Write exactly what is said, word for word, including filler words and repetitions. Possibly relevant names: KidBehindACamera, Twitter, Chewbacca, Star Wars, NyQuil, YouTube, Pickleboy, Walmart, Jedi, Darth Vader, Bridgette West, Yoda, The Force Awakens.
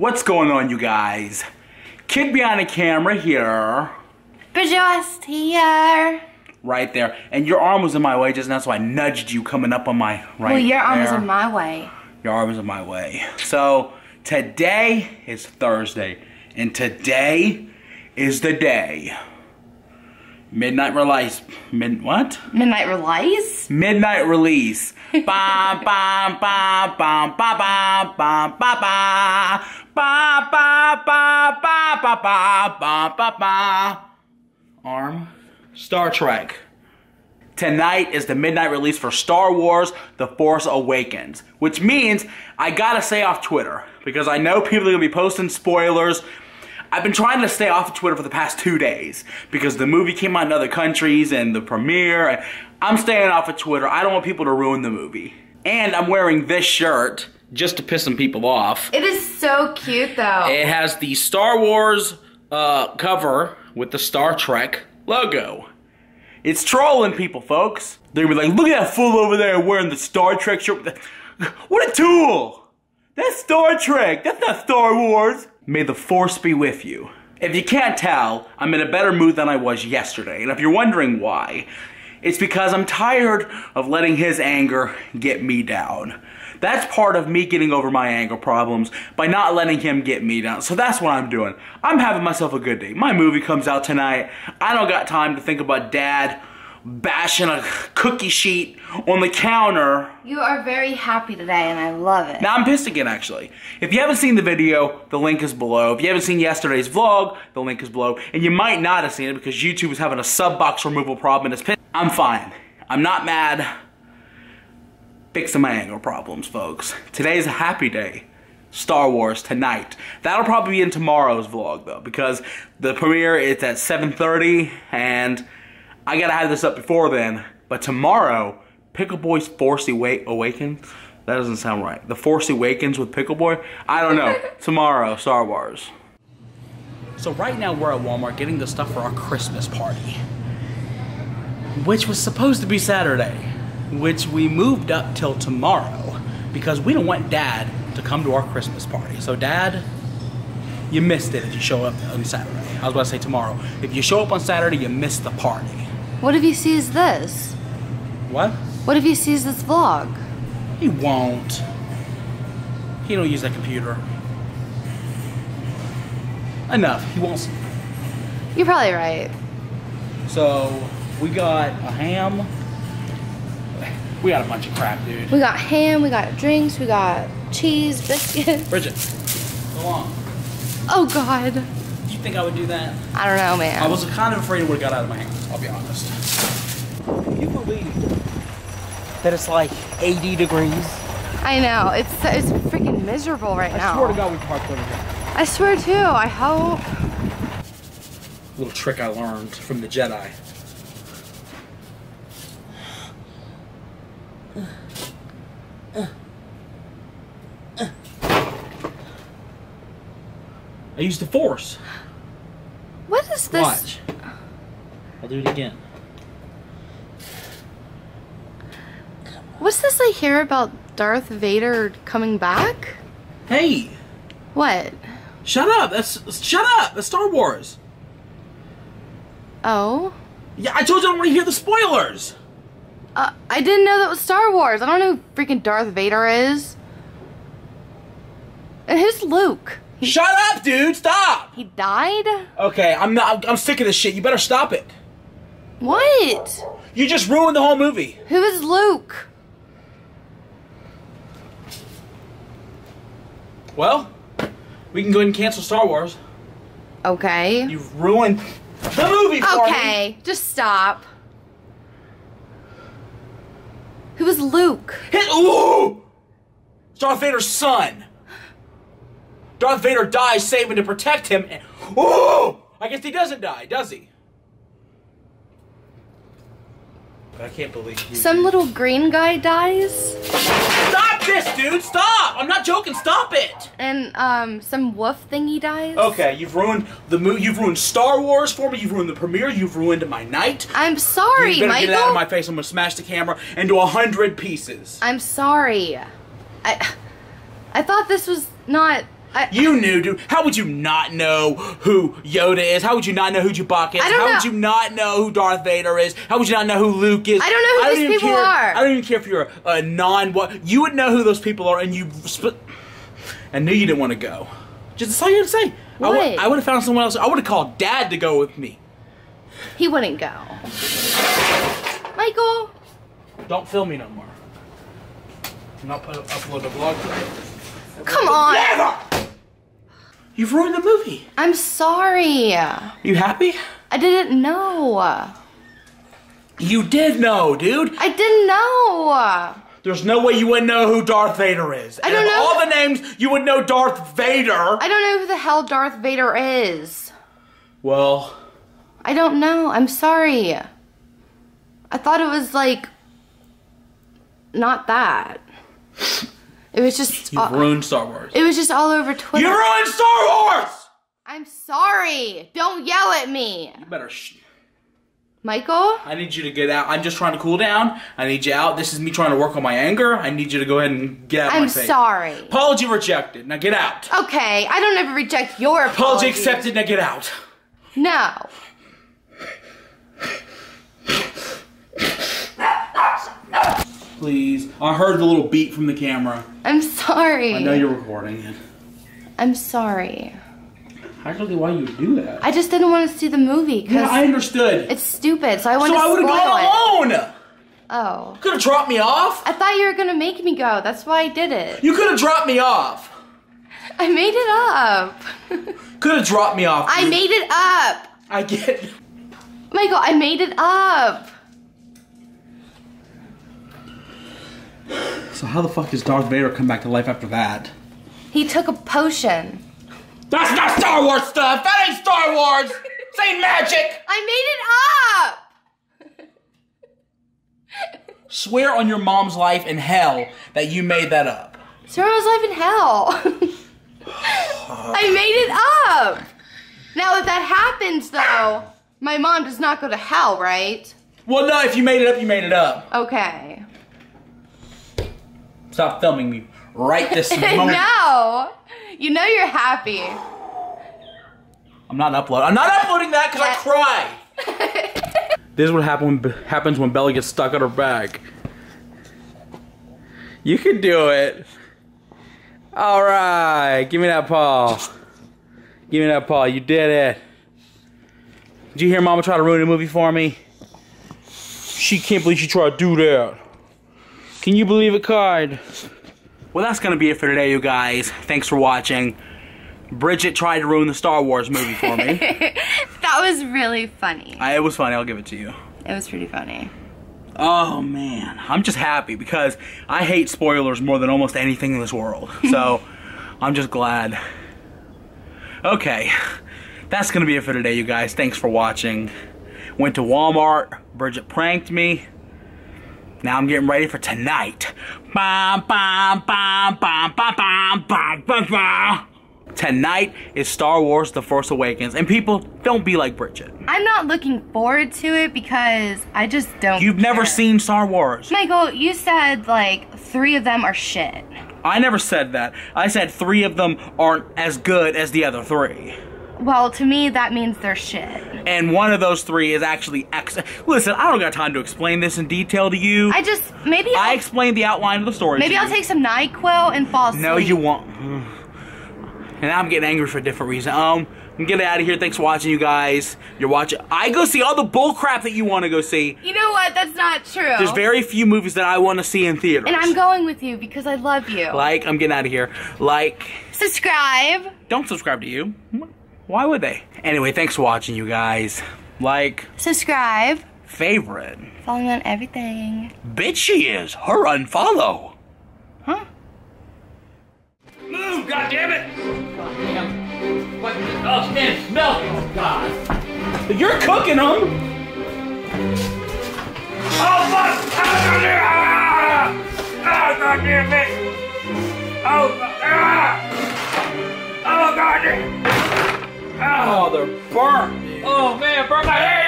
What's going on, you guys? Kid Behind the Camera here. Bridgette West here. Right there. And your arm was in my way just now, so I nudged you coming up on my right. Well, your arm there. was in my way. Your arm was in my way. So today is Thursday, and today is the day. Midnight release. Mid what? Midnight release. Midnight release. Ba ba ba ba ba ba ba ba ba ba ba ba ba ba ba ba ba. Arm. Star Trek. Tonight is the midnight release for Star Wars: The Force Awakens, which means I gotta stay off Twitter because I know people are gonna be posting spoilers. I've been trying to stay off of Twitter for the past two days because the movie came out in other countries and the premiere. I'm staying off of Twitter. I don't want people to ruin the movie. And I'm wearing this shirt just to piss some people off. It is so cute though. It has the Star Wars uh, cover with the Star Trek logo. It's trolling people, folks. They were like, look at that fool over there wearing the Star Trek shirt. What a tool! That's Star Trek. That's not Star Wars. May the force be with you. If you can't tell, I'm in a better mood than I was yesterday. And if you're wondering why, it's because I'm tired of letting his anger get me down. That's part of me getting over my anger problems by not letting him get me down. So that's what I'm doing. I'm having myself a good day. My movie comes out tonight. I don't got time to think about Dad bashing a cookie sheet on the counter. You are very happy today and I love it. Now I'm pissed again, actually. If you haven't seen the video, the link is below. If you haven't seen yesterday's vlog, the link is below. And you might not have seen it because YouTube is having a sub box removal problem and it's pissed. I'm fine. I'm not mad. Fixing my anger problems, folks. Today's a happy day. Star Wars tonight. That'll probably be in tomorrow's vlog though, because the premiere is at seven thirty and I gotta have this up before then, but tomorrow, Pickleboy's Force Awakens. That doesn't sound right. The Force Awakens with Pickleboy? I don't know. Tomorrow, Star Wars. So right now we're at Walmart getting the stuff for our Christmas party, which was supposed to be Saturday, which we moved up till tomorrow because we don't want Dad to come to our Christmas party. So Dad, you missed it if you show up on Saturday. I was about to say tomorrow. If you show up on Saturday, you missed the party. What if he sees this? What? What if he sees this vlog? He won't. He don't use that computer. Enough. He won't. You're probably right. So, we got a ham. We got a bunch of crap, dude. We got ham, we got drinks, we got cheese, biscuits. Bridgette, go on. Oh, God. Do you think I would do that? I don't know, man. I was kind of afraid it would have got out of my hands, I'll be honest. Can you believe that it's like eighty degrees? I know. It's it's freaking miserable right I now. I swear to God we parked over here. I swear, too. I hope. A little trick I learned from the Jedi. Uh, uh, uh. I used the force. What is this? Watch. I'll do it again. What's this I hear about Darth Vader coming back? Hey. What? Shut up. That's shut up. That's Star Wars. Oh. Yeah, I told you I don't want to hear the spoilers. Uh, I didn't know that was Star Wars. I don't know who freaking Darth Vader is. And who's Luke? He, shut up, dude! Stop! He died? Okay, I'm not. I'm sick of this shit. You better stop it. What? You just ruined the whole movie. Who is Luke? Well, we can go ahead and cancel Star Wars. Okay. You've ruined the movie for me. Okay, just stop. Who is Luke? Hit, ooh! Darth Vader's son. Darth Vader dies saving to protect him. And, ooh! I guess he doesn't die, does he? I can't believe you. Some little green guy dies? Stop this, dude! Stop! I'm not joking, stop it! And, um, some wolf thingy dies? Okay, you've ruined the movie. You've ruined Star Wars for me. You've ruined the premiere. You've ruined my night. I'm sorry, Michael. You better get it out of my face. I'm gonna smash the camera into a hundred pieces. I'm sorry. I... I thought this was not... I, you knew, dude. How would you not know who Yoda is? How would you not know who Chewbacca is? I don't How know. would you not know who Darth Vader is? How would you not know who Luke is? I don't know who I don't these even people care. are. I don't even care if you're a, a non what you would know who those people are, and you split. I knew you didn't want to go. Just that's all you had to say. What? I, I would have found someone else. I would have called Dad to go with me. He wouldn't go. Michael. Don't film me no more. I'm not put, upload a vlog today. Come on. Never! You've ruined the movie. I'm sorry. You happy? I didn't know. You did know, dude. I didn't know. There's no way you wouldn't know who Darth Vader is. I don't know. Of all the names, you would know Darth Vader. I don't know who the hell Darth Vader is. Well. I don't know. I'm sorry. I thought it was like, not that. It was just. You ruined Star Wars. It was just all over Twitter. You ruined Star Wars! I'm sorry. Don't yell at me. You better sh. Michael? I need you to get out. I'm just trying to cool down. I need you out. This is me trying to work on my anger. I need you to go ahead and get out of my face. I'm sorry. Apology rejected. Now get out. Okay. I don't ever reject your apology. Apology accepted. Now get out. No. Please. I heard the little beep from the camera. I'm sorry. I know you're recording it. I'm sorry. I don't know why you would do that. I just didn't want to see the movie. Yeah, I understood. It's stupid, so I wanted so to spoil it. So I would have gone alone! Oh. You could have dropped me off. I thought you were going to make me go. That's why I did it. You could have dropped me off. I made it up. Could have dropped me off. Dude. I made it up. I get it. Michael, I made it up. So how the fuck does Darth Vader come back to life after that? He took a potion. That's not Star Wars stuff! That ain't Star Wars! This ain't magic! I made it up! Swear on your mom's life in hell that you made that up. Swear on his life in hell. I made it up! Now if that happens though, my mom does not go to hell, right? Well no, if you made it up, you made it up. Okay. Stop filming me right this moment. No! You know you're happy. I'm not uploading. I'm not uploading that because I cry! This is what happen when, happens when Bella gets stuck on her back. You can do it. Alright, give me that paw. Give me that paw. You did it. Did you hear Mama try to ruin the movie for me? She can't believe she tried to do that. Can you believe it, Card? Well, that's going to be it for today, you guys. Thanks for watching. Bridgette tried to ruin the Star Wars movie for me. That was really funny. I, it was funny. I'll give it to you. It was pretty funny. Oh, man. I'm just happy because I hate spoilers more than almost anything in this world. So, I'm just glad. Okay. That's going to be it for today, you guys. Thanks for watching. Went to Walmart. Bridgette pranked me. Now I'm getting ready for tonight. Tonight is Star Wars The Force Awakens. And people, don't be like Bridgette. I'm not looking forward to it because I just don't You've care. never seen Star Wars. Michael, you said like three of them are shit. I never said that. I said three of them aren't as good as the other three. Well, to me, that means they're shit. And one of those three is actually ex- Listen, I don't got time to explain this in detail to you. I just, maybe I'll, I explained the outline of the story Maybe I'll you. take some NyQuil and fall asleep. No, you won't. And I'm getting angry for a different reason. Um, I'm getting out of here. Thanks for watching, you guys. You're watching. I go see all the bull crap that you want to go see. You know what? That's not true. There's very few movies that I want to see in theaters. And I'm going with you because I love you. Like, I'm getting out of here. Like. Subscribe. Don't subscribe to you. Why would they? Anyway, thanks for watching, you guys. Like. Subscribe. Favorite. Follow me on everything. Bitch, she is. Her unfollow. Huh? Move, goddammit! Goddamn. What? Oh, stand. Smell. Oh, God. You're cooking them. Oh, fuck! Oh, goddamn it! Oh, God. Oh, goddamn. Oh, they're burnt. Oh, man, burn my hair!